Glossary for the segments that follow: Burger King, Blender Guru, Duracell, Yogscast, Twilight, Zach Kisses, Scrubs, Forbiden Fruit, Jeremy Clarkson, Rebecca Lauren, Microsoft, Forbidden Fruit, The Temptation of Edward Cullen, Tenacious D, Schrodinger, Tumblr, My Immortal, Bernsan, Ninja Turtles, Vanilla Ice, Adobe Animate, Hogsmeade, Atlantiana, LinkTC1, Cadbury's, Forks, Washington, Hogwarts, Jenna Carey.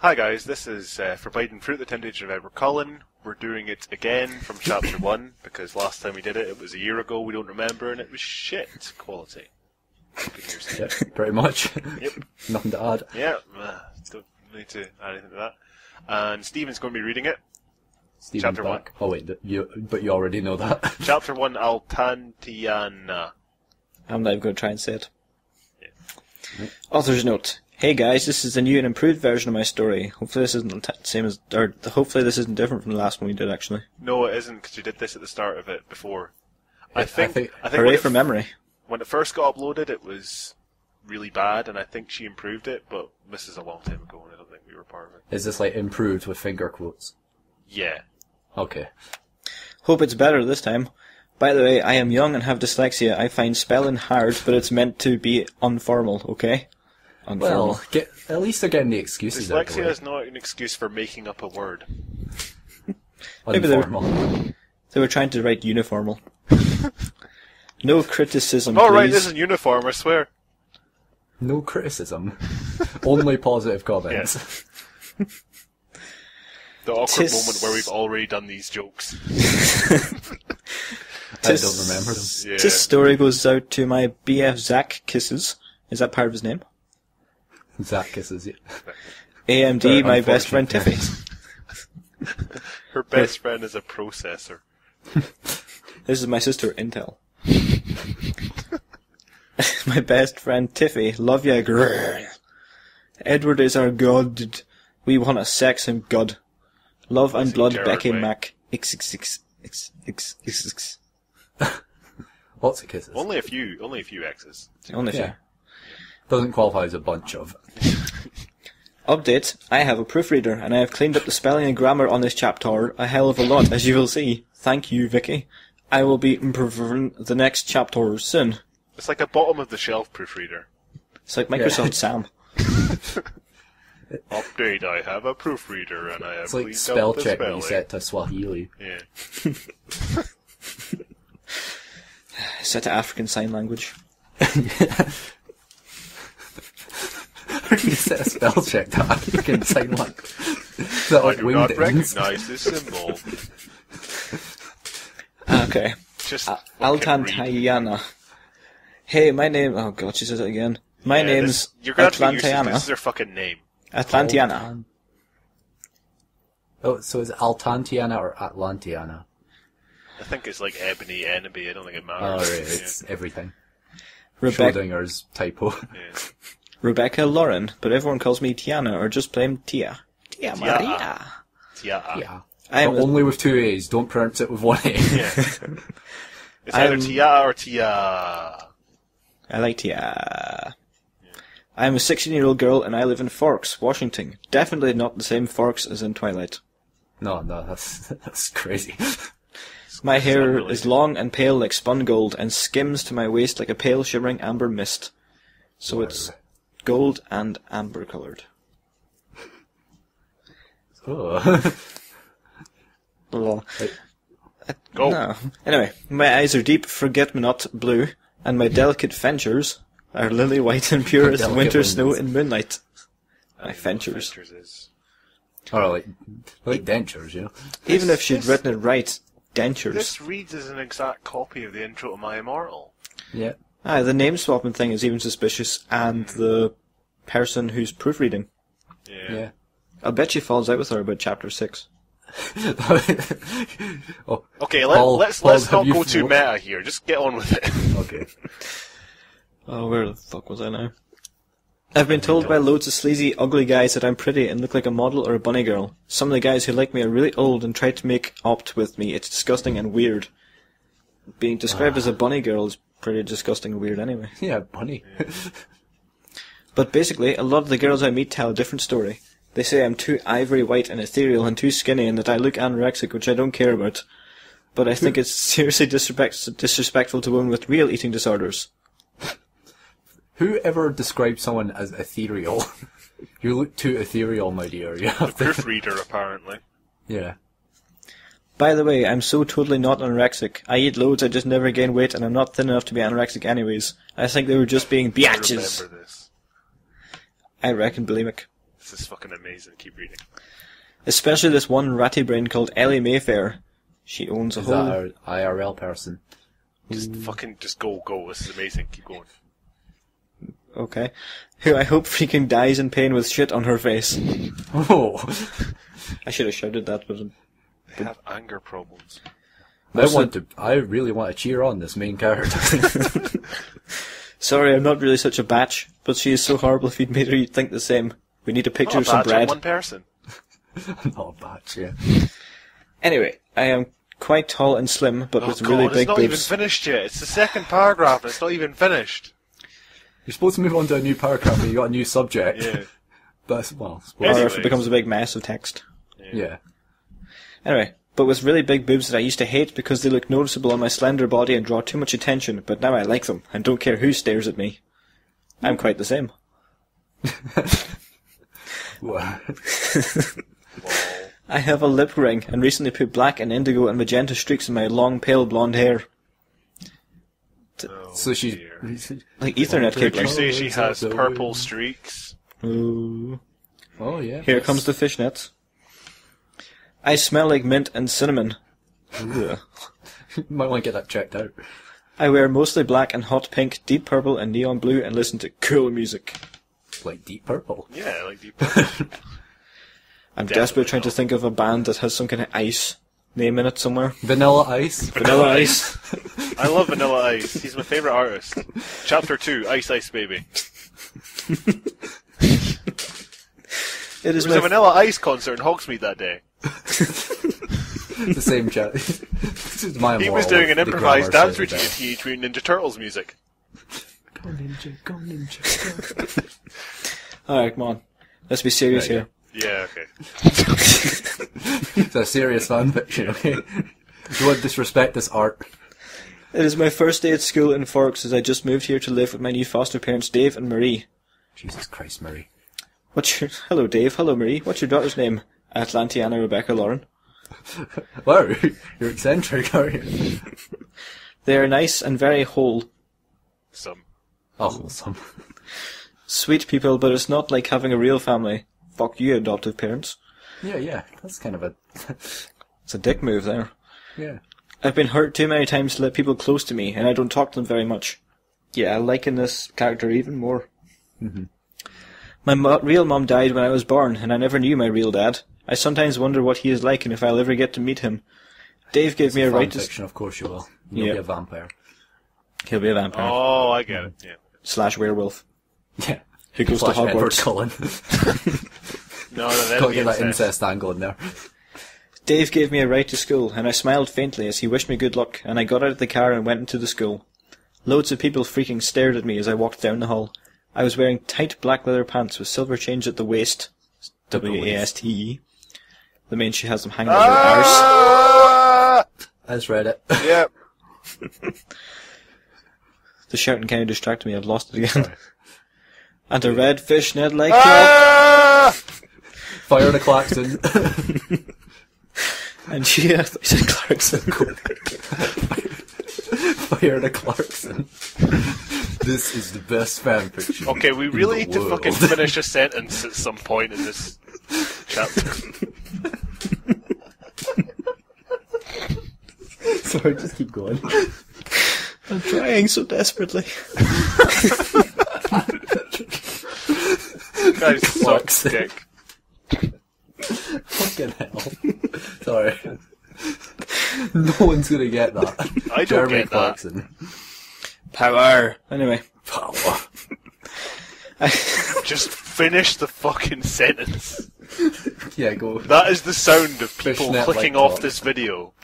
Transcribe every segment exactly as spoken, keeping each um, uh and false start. Hi guys, this is uh, Forbidden Fruit, The Temptation of Edward Cullen. We're doing it again from chapter one, because last time we did it, it was a year ago, we don't remember, and it was shit quality. Yeah, pretty much. Yep. Nothing to add. Yeah, uh, don't need to add anything to that. And Stephen's going to be reading it. Stephen chapter back. one. Oh wait, you, but you already know that. Chapter one, Atlantiana. I'm not even going to try and say it. Yeah. Right. Author's note. Hey guys, this is the new and improved version of my story. Hopefully this isn't the same as, or hopefully this isn't different from the last one we did actually. No, it isn't, because you did this at the start of it before. I, I think. think I think hooray for memory. When it first got uploaded, it was really bad, and I think she improved it. But this is a long time ago, and I don't think we were part of it. Is this like improved with finger quotes? Yeah. Okay. Hope it's better this time. By the way, I am young and have dyslexia. I find spelling hard, but it's meant to be informal. Okay. Unformal. Well, get, at least they're getting the excuses. Dyslexia is not an excuse for making up a word. Maybe they were, they were trying to write uniformal. No criticism, please. Alright, this is uniform, I swear. No criticism. Only positive comments. Yeah. The awkward Tis... moment where we've already done these jokes. I Tis... don't remember them. Yeah. This story goes out to my B F Zach Kisses. Is that part of his name? Zach Kisses, yeah. A M D, my best friend Tiffy. Her best friend is a processor. This is my sister, Intel. My best friend Tiffy, love ya, grrr. Edward is our god. We wanna sex him, god. Love and blood, Becky Mac. X X X X X X X. Lots of kisses. Only a few, only a few X's. Only a few. Doesn't qualify as a bunch of. Update, I have a proofreader, and I have cleaned up the spelling and grammar on this chapter a hell of a lot, as you will see. Thank you, Vicky. I will be improving the next chapter soon. It's like a bottom-of-the-shelf proofreader. It's like Microsoft yeah. Sam. Update, I have a proofreader, and I have it's like spell check reset to Swahili. Yeah. Set to African Sign Language. Yeah. You set a spell check to African Sign Language. That I do not recognise this symbol. Okay. Just Atlantiana. Hey, my name... Oh god, she says it again. My yeah, name's this, you're gonna Atlantiana. This. this is her fucking name. Atlantiana. Oh, so is it Atlantiana or Atlantiana? I think it's like Ebony, Enemy, I don't think it matters. Oh, right, it's yeah. everything. Rebecca... Schrodinger's typo. Yeah. Rebecca Lauren, but everyone calls me Tiana, or just plain Tia. Tia Maria. Tia. Tia. I am only with two A's, don't pronounce it with one A. Yeah. It's either I'm, Tia or Tia. I like Tia. Yeah. I am a sixteen-year-old girl and I live in Forks, Washington. Definitely not the same Forks as in Twilight. No, no, that's, that's crazy. My hair really is long and pale like spun gold and skims to my waist like a pale shimmering amber mist. So wow. It's gold and amber coloured. Oh. Blah. Go. No. Anyway, my eyes are deep, forget-me-not blue, and my delicate ventures are lily white and pure as winter winds. Snow in moonlight. My ventures. Or like, like dentures, you know. Even this, if she'd this, written it right, dentures. This reads as an exact copy of the intro to My Immortal. Yeah. Ah, the name swapping thing is even suspicious, and the person who's proofreading. Yeah. yeah. I bet she falls out with her about chapter six. oh, okay, let, all, let's let's all not go too meta here. Just get on with it. Okay. Oh, where the fuck was I now? I've been told by loads of sleazy, ugly guys that I'm pretty and look like a model or a bunny girl. Some of the guys who like me are really old and try to make opt with me. It's disgusting and weird. Being described ah. as a bunny girl is pretty disgusting and weird anyway. Yeah, bunny. But basically, a lot of the girls I meet tell a different story. They say I'm too ivory white and ethereal and too skinny and that I look anorexic, which I don't care about. But I think it's seriously disrespect disrespectful to women with real eating disorders. Whoever describes someone as ethereal? You look too ethereal, my dear. You have the proofreader, apparently. Yeah. By the way, I'm so totally not anorexic. I eat loads, I just never gain weight, and I'm not thin enough to be anorexic anyways. I think they were just being biatches. I remember this. I reckon bulimic. This is fucking amazing. Keep reading. Especially this one ratty brain called Ellie Mayfair. She owns a whole... Is that our I R L person? Just fucking, just go, go. This is amazing. Keep going. Okay. Who I hope freaking dies in pain with shit on her face. Oh. I should have shouted that, but... They have anger problems. I want to... I really want to cheer on this main character. Sorry, I'm not really such a batch, but she is so horrible. If you'd made her, you'd think the same. We need a picture of some bread. I'm one person. I'm not a batch, yeah. Anyway, I am quite tall and slim, but oh with God, really big boobs. It's not boobs. Even finished yet. It's the second paragraph, and it's not even finished. You're supposed to move on to a new paragraph when you got a new subject. Yeah. But, well... Or if it becomes a big mess of text. Yeah. yeah. Anyway, but with really big boobs that I used to hate because they look noticeable on my slender body and draw too much attention, but now I like them and don't care who stares at me. I'm quite the same. Wow. I have a lip ring and recently put black and indigo and magenta streaks in my long, pale blonde hair. Oh, so she, like Ethernet cable. Did you say she has purple streaks? Ooh. Oh yeah. Here that's... comes the fishnets. I smell like mint and cinnamon. Might want to get that checked out. I wear mostly black and hot pink, deep purple and neon blue, and listen to cool music. Like Deep Purple. Yeah, like Deep Purple. I'm Definitely desperate trying not. to think of a band that has some kind of ice name in it somewhere. Vanilla Ice. Vanilla Ice. I love Vanilla Ice. He's my favourite artist. Chapter two, Ice Ice Baby. It is there was a Vanilla Ice concert in Hogsmeade that day. The same chat. This is my he was doing an improvised dance routine between Ninja Turtles music. Go Ninja, go Ninja, go. Alright, come on. Let's be serious right, here. Yeah, yeah okay. It's a serious fan fiction, okay? You won't disrespect this art. It is my first day at school in Forks as I just moved here to live with my new foster parents, Dave and Marie. Jesus Christ, Marie. What's your... Hello, Dave. Hello, Marie. What's your daughter's name? Atlantiana Rebecca Lauren. Wow, you're eccentric, aren't you? They are nice and very whole. Some. Oh, wholesome. Sweet people, but it's not like having a real family. Fuck you, adoptive parents. Yeah, yeah. That's kind of a... It's a dick move there. Yeah. I've been hurt too many times to let people close to me, and I don't talk to them very much. Yeah, I liken this character even more. Mm-hmm. My mo real mum died when I was born, and I never knew my real dad. I sometimes wonder what he is like and if I'll ever get to meet him. Dave gave it's me a right to... Fiction, of course you will. You'll yeah. be a vampire. He'll be a vampire. Oh, I get it, yeah. Slash werewolf. Yeah. Who goes Slash to Hogwarts. Edward Cullen. No, no, Gotta get that incest angle in there. Dave gave me a ride to school, and I smiled faintly as he wished me good luck, and I got out of the car and went into the school. Loads of people freaking stared at me as I walked down the hall. I was wearing tight black leather pants with silver chains at the waist. W A S T E. That means she has them hanging ah! over her arse. I just read it. Yep. The shouting kind of distracted me. I've lost it again. And a red fish Ned like ah! Fire the Clarkson. And she has a Clarkson. Fire the Clarkson. This is the best fanfiction. Okay, we really need to fucking finish a sentence at some point in this chapter. Sorry, just keep going. I'm trying so desperately. Guys, sucks dick. Fucking hell. Sorry. No one's gonna get that. I don't Jeremy get Clarkson. That. Power. Anyway. Power. I just finish the fucking sentence. Yeah, go. That is the sound of people Fishnet clicking off talk. This video.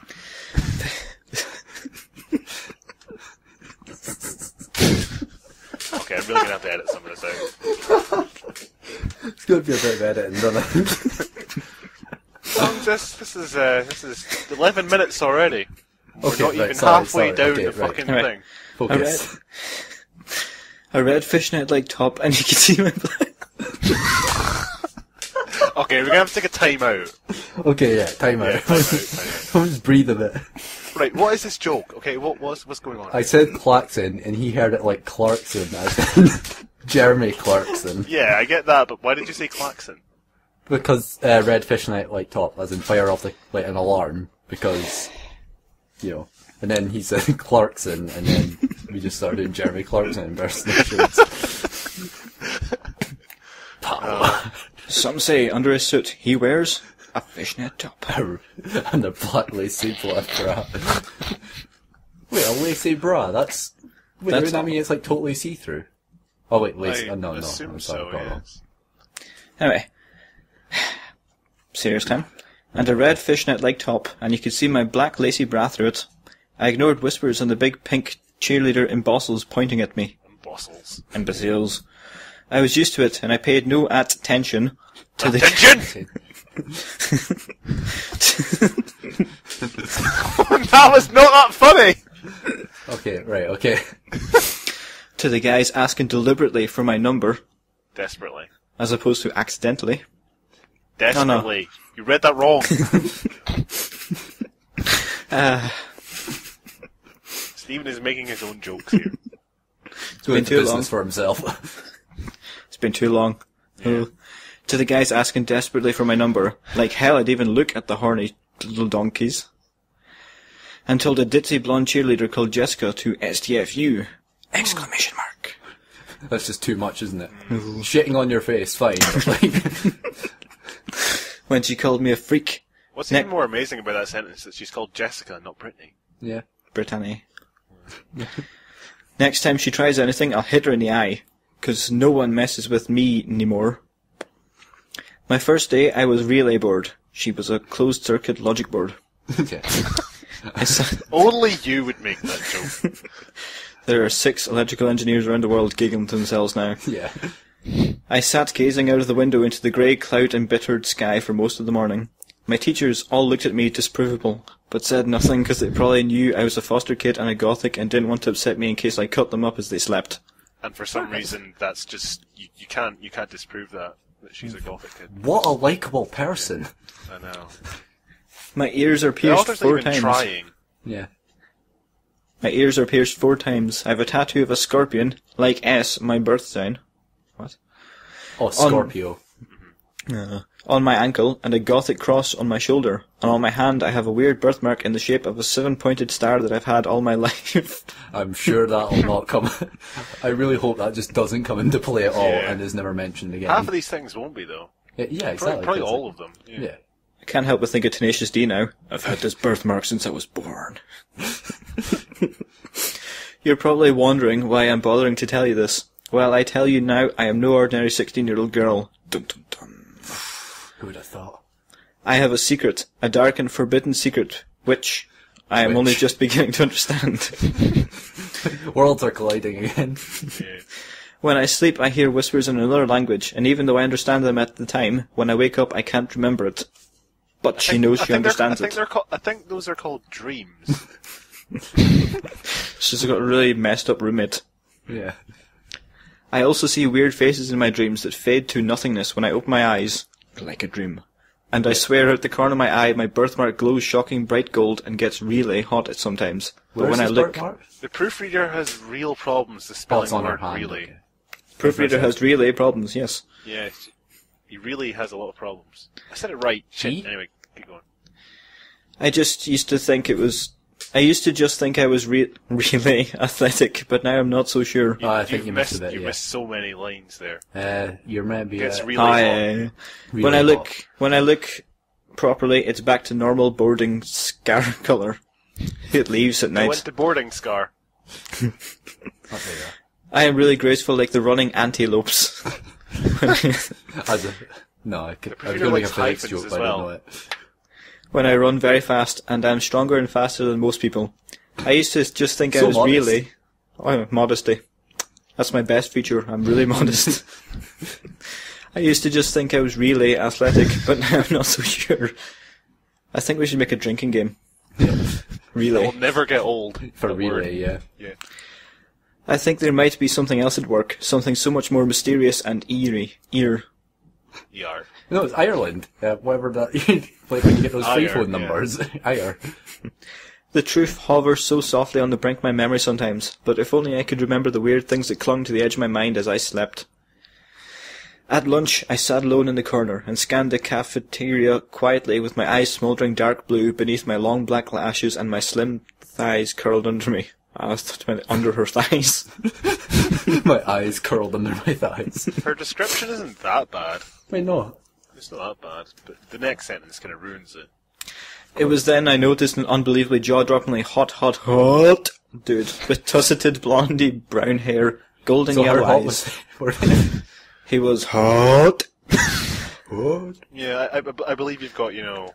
Okay, I'm really gonna have to edit some of this out. It's gonna be a bit of editing, don't it? Oh, this, this is uh, this is eleven minutes already. We're okay, not right, even sorry, halfway sorry, down okay, the right. fucking right. thing. Focus. A red, red fishnet like top, and you can see my black. Okay, we're gonna have to take a time out. Okay, yeah, time out. Yeah, time out, time out. I'll just breathe a bit. Right, what is this joke? Okay, what was what's going on? I said Clarkson, and he heard it like Clarkson, as in Jeremy Clarkson. Yeah, I get that, but why did you say Clarkson? because uh, red fishnet light top, as in fire off the, like, an alarm, because, you know. And then he said Clarkson, and then we just started doing Jeremy Clarkson and bursting the shirts. Uh, some say under his suit he wears a fishnet top. And a black lacy black bra. Wait, a lacy bra? That's... Wait, doesn't that mean it's like totally see-through? Oh wait, lacy... Oh, no, no, I'm sorry. So, yes. Anyway. Serious time. And a red fishnet-like top, and you could see my black lacy bra through it. I ignored whispers and the big pink cheerleader imbosses pointing at me. Imbosses. Imbeciles. I was used to it, and I paid no attention to the... Attention! That was not that funny! Okay, right, okay. To the guys asking deliberately for my number. Desperately. As opposed to accidentally. Desperately. No, no. You read that wrong. uh, Stephen is making his own jokes here. It's been too long for himself. It's been too long. Yeah. Oh. To the guys asking desperately for my number. Like hell, I'd even look at the horny little donkeys. Until the ditzy blonde cheerleader called Jessica to S T F U! Exclamation mark. That's just too much, isn't it? Mm. Shitting on your face, fine. When she called me a freak. What's ne even more amazing about that sentence is that she's called Jessica, not Brittany. Yeah. Brittany. Next time she tries anything, I'll hit her in the eye. Because no one messes with me anymore. My first day, I was relay board. She was a closed-circuit logic board. Okay. Only you would make that joke. There are six electrical engineers around the world giggling to themselves now. Yeah. I sat gazing out of the window into the grey cloud-embittered sky for most of the morning. My teachers all looked at me disprovable, but said nothing because they probably knew I was a foster kid and a gothic and didn't want to upset me in case I cut them up as they slept. And for some reason, that's just... You, you can't you can't disprove that, that she's a gothic kid. What a likeable person. I know. My ears are pierced four times. Trying. Yeah. My ears are pierced four times. I have a tattoo of a scorpion, like S, my birth sign. What? Oh, Scorpio. On, uh, on my ankle, and a gothic cross on my shoulder. And on my hand, I have a weird birthmark in the shape of a seven-pointed star that I've had all my life. I'm sure that'll not come... I really hope that just doesn't come into play at all, yeah. And is never mentioned again. Half of these things won't be, though. Yeah, yeah, exactly. Probably, probably all of them. Yeah. yeah. I can't help but think of Tenacious D now. I've had this birthmark since I was born. You're probably wondering why I'm bothering to tell you this. Well, I tell you now, I am no ordinary sixteen-year-old girl. Dun, dun, dun. Who would have thought? I have a secret, a dark and forbidden secret, which I am which. only just beginning to understand. Worlds are colliding again. Yeah. When I sleep, I hear whispers in another language, and even though I understand them at the time, when I wake up, I can't remember it. But I she think, knows she understands I think it. I think those are called dreams. She's got a really messed up roommate. Yeah. I also see weird faces in my dreams that fade to nothingness when I open my eyes, like a dream. And I swear out the corner of my eye, my birthmark glows shocking bright gold and gets really hot at sometimes. Where but when I look, birthmark? The proofreader has real problems. The spelling oh, on word hand, really. Okay. Proofreader has really problems. Yes. Yeah. He really has a lot of problems. I said it right. Shit. Anyway, keep going. I just used to think it was... I used to just think I was re really athletic, but now I'm not so sure. You, oh, I think you missed, missed a bit, You yeah. missed so many lines there. Uh, you're maybe... It's really hot. Really when, I look, when I look properly, it's back to normal boarding scar colour. It leaves at night. I went to boarding scar. Okay, yeah. I am really graceful like the running antelopes. As a, no, I could. I was going to make a joke, but well. I don't know it. When I run very fast, and I'm stronger and faster than most people, I used to just think so I was modest. really oh, modesty. That's my best feature. I'm really modest. I used to just think I was really athletic, but now I'm not so sure. I think we should make a drinking game. Relay. It will never get old for relay. Yeah. Yeah. I think there might be something else at work, something so much more mysterious and eerie. Ear. E R. No, it's Ireland. Uh, whatever that. Like when you get those free phone numbers. Yeah. I R. The truth hovers so softly on the brink of my memory sometimes, but if only I could remember the weird things that clung to the edge of my mind as I slept. At lunch, I sat alone in the corner and scanned the cafeteria quietly with my eyes smouldering dark blue beneath my long black lashes and my slim thighs curled under me. I was under her thighs. My eyes curled under my thighs. Her description isn't that bad. Wait, no. It's not that bad, but the next sentence kind of ruins it. It was then I noticed an unbelievably jaw-droppingly hot, hot, hot dude with tusseted blondie brown hair, golden so yellow eyes. He was hot. Hot. Yeah, I, I, I believe you've got, you know,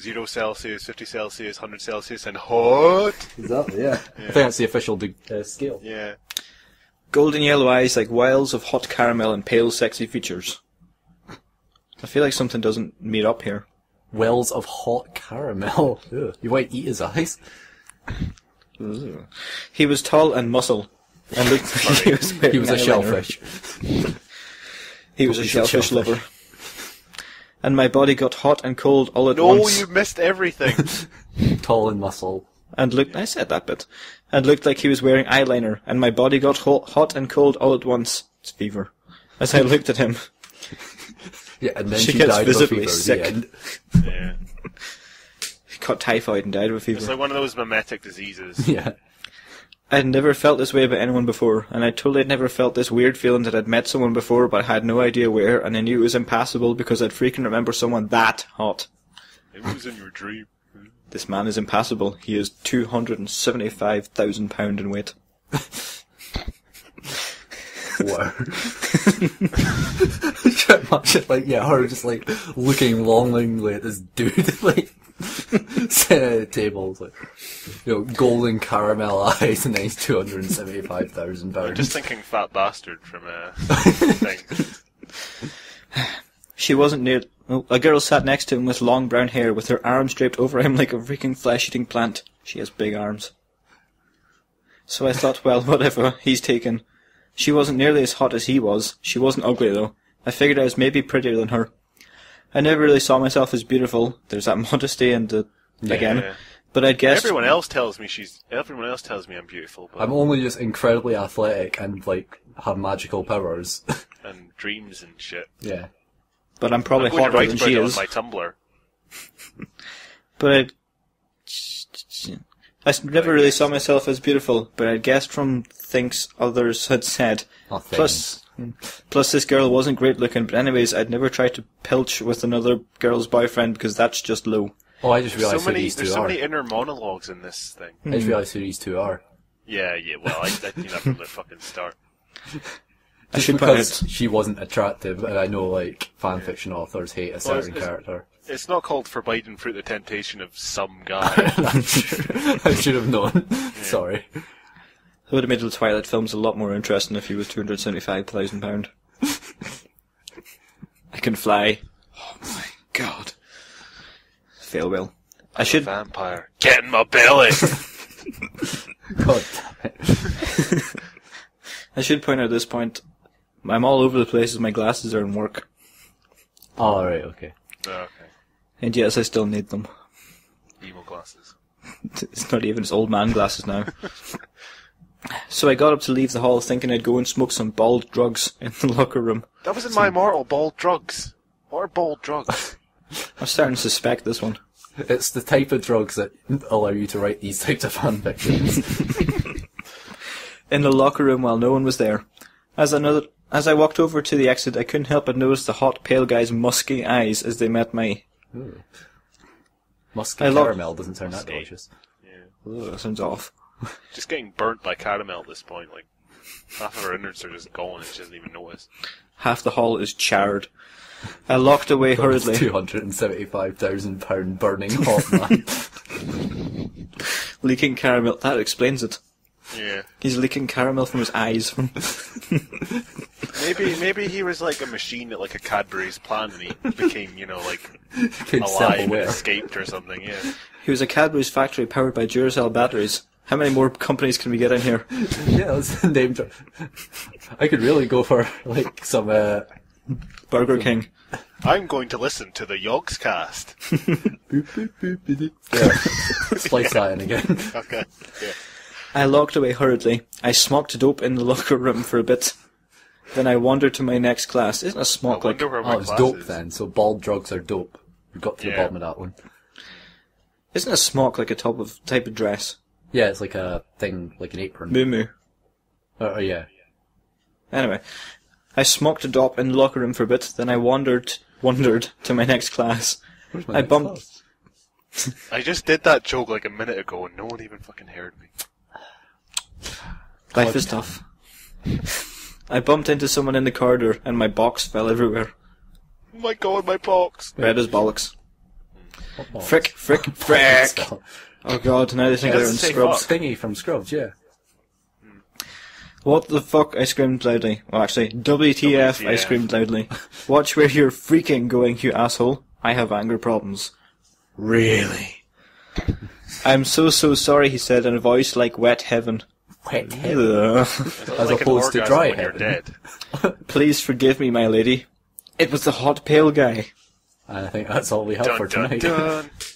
zero Celsius, fifty Celsius, hundred Celsius, and hot. Exactly, yeah. Yeah. I think that's the official de uh, scale. Yeah. Golden yellow eyes like wiles of hot caramel and pale, sexy features. I feel like something doesn't meet up here. Wells of hot caramel. Ew. You might eat his eyes. Ew. He was tall and muscle. And looked he was, he was a shellfish. He was a shellfish, shellfish lover. And my body got hot and cold all at no, once. No, you missed everything. Tall and muscle. And looked... I said that bit. And looked like he was wearing eyeliner. And my body got ho hot and cold all at once. It's fever. As I looked at him. Yeah, and then she, she gets died visibly sick. Yeah. She caught typhoid and died with fever. It's like one of those mimetic diseases. Yeah. I'd never felt this way about anyone before, and I totally had never felt this weird feeling that I'd met someone before, but I had no idea where, and I knew it was impassable because I'd freaking remember someone that hot. It was in your dream. This man is impassable. He is two hundred and seventy-five thousand pound in weight. Wow. Imagine, like, yeah, her just like looking longingly at this dude, like sitting at a table, like, you know, golden caramel eyes, and then he's two hundred and seventy-five thousand pounds. I'm just thinking fat bastard from a thing. She wasn't near. Oh, a girl sat next to him with long brown hair, with her arms draped over him like a freaking flesh-eating plant. She has big arms. So I thought, well, whatever, he's taken. She wasn't nearly as hot as he was. She wasn't ugly, though. I figured I was maybe prettier than her. I never really saw myself as beautiful. There's that modesty and the... Yeah, again. Yeah. But I'd guess... Everyone else tells me she's... Everyone else tells me I'm beautiful, but... I'm only just incredibly athletic and, like, have magical powers. And dreams and shit. Yeah. But I'm probably I'm hotter right than she is. My Tumblr. But I'd... I never really saw myself as beautiful, but I'd guessed from things others had said. Nothing. Plus, plus this girl wasn't great looking, but anyways, I'd never try to pilch with another girl's boyfriend because that's just low. Oh, I just realised so who these two are. There's so many inner monologues in this thing. Mm. I just realised who these two are. Yeah, yeah, well, I, I knew that from the fucking start. I should because point out. She wasn't attractive, and I know, like, fanfiction authors hate a certain well, it's, it's, character. It's not called Forbidden Fruit, The Temptation of Some Guy. I'm sure, I should have known. Yeah. Sorry. It would have made the Twilight films a lot more interesting if he was two hundred seventy-five thousand pounds. I can fly. Oh my god. Fail well. I'm I should... a vampire. Get in my belly! God damn it. I should point out at this point, I'm all over the place as my glasses are in work. Oh, alright, okay. Oh, okay. And yes, I still need them. Evil glasses. It's not even, it's old man glasses now. So I got up to leave the hall thinking I'd go and smoke some bald drugs in the locker room. That was in some... My Immortal, bald drugs. What are bald drugs? I'm starting to suspect this one. It's the type of drugs that allow you to write these types of fanfictions. In the locker room while no one was there. As another... As I walked over to the exit, I couldn't help but notice the hot, pale guy's musky eyes as they met my... Ooh. Musky I caramel doesn't sound musky. That delicious. Yeah. Ooh, that sounds off. Just getting burnt by caramel at this point. Like, half of her innards are just gone and she doesn't even notice. Half the hall is charred. I locked away hurriedly. two hundred seventy-five thousand pound burning hot man. Leaking caramel. That explains it. Yeah. He's leaking caramel from his eyes. Maybe maybe he was like a machine at like a Cadbury's plant and he became, you know, like alive and escaped or something, yeah. He was a Cadbury's factory powered by Duracell batteries. How many more companies can we get in here? Yeah, that's the name drop. I could really go for like some uh Burger King. I'm going to listen to the Yogscast. Boop, boop, boop, boop. Yeah. Slice that in again. Okay. Yeah. I locked away hurriedly. I smoked dope in the locker room for a bit. Then I wander to my next class. Isn't a smock like... Oh, it's dope is. Then. So bald drugs are dope. We got to yeah. the bottom of that one. Isn't a smock like a type of type of dress? Yeah, it's like a thing, like an apron. Moo-moo. Oh, yeah. Anyway, I smocked a dop in the locker room for a bit, then I wandered wandered to my next class. Where's my I next bumped... class? I just did that joke like a minute ago and no one even fucking heard me. Life is tough. I bumped into someone in the corridor and my box fell everywhere. Oh my god, my box! Red as bollocks. Bollocks? Frick, frick, frick! Oh god, now they think yeah, they're in Scrubs. Thingy from Scrubs, yeah. What the fuck? I screamed loudly. Well, actually, W T F, W T F, I screamed loudly. Watch where you're freaking going, you asshole. I have anger problems. Really? I'm so, so sorry, he said in a voice like wet heaven. Wet heaven? As like opposed to dry heaven. Please forgive me, my lady. It was the hot pale guy. I think that's all we have dun, for tonight. Dun, dun.